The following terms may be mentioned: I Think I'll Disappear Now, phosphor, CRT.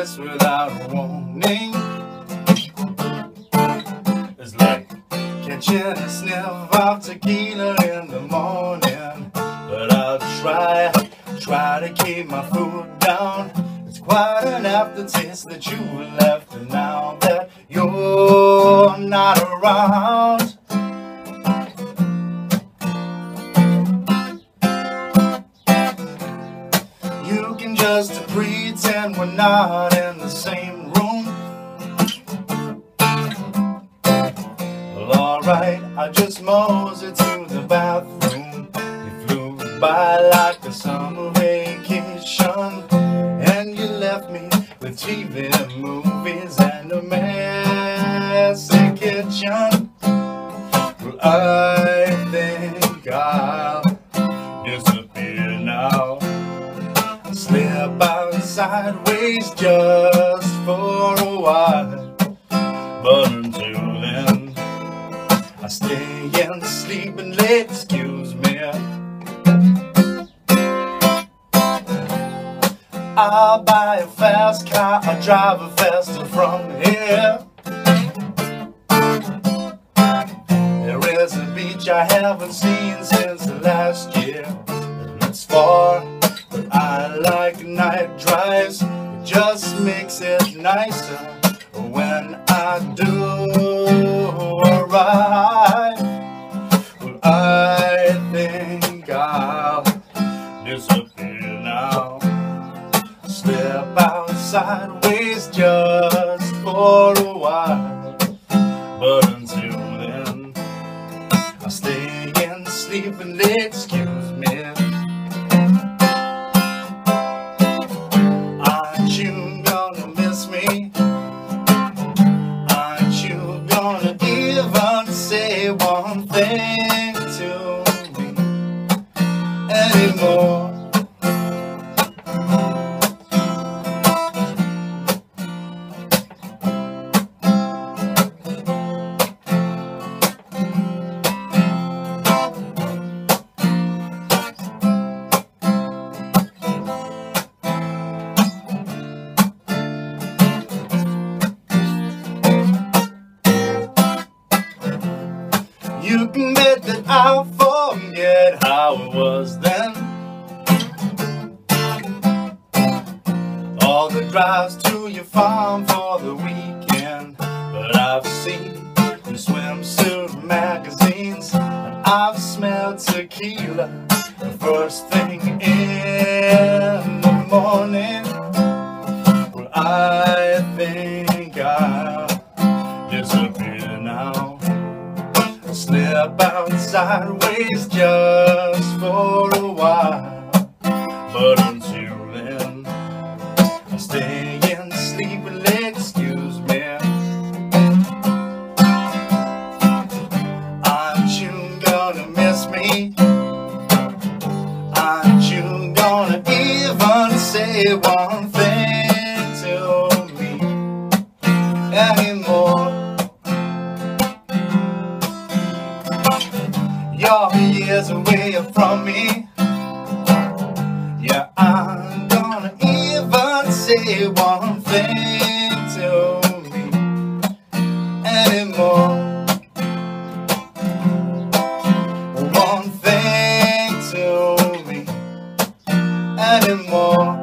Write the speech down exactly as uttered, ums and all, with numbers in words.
this without warning. It's like catching a sniff of tequila in the morning. But I'll try, try to keep my food down. It's quite an aftertaste that you were left, and now that you're not around, you can just pretend we're not in the same room. Well, alright, I just moseyed to the bathroom. You flew by like a summer vacation, and you left me with T V and movies and a messy kitchen. Well, I think I'll disappear now. I'll slip out sideways just for a while, but until then I stay in sleep and late. Excuse me, I'll buy a fast car, I'll drive it faster from here. There is a beach I haven't seen since the last year, and it's far, but I like night drives. It just makes it nicer when I do arrive. Well, I think I'll disappear now. Step out sideways just for a while, but until then I'll stay in sleep and excuse me. Aren't you gonna miss me? Aren't you gonna even say one thing to me anymore? You can bet that I'll forget how it was then. All the drives to your farm for the weekend. But I've seen your swimsuit magazines, and I've smelled tequila the first thing in the morning. Well, I think I'll disappear now. Slip out sideways just for a while, but until then I'll stay in sleep and excuse me. Aren't you gonna miss me? Aren't you gonna even say one thing to me anymore? You're years away from me. Yeah, I'm gonna even say one thing to me anymore. One thing to me anymore.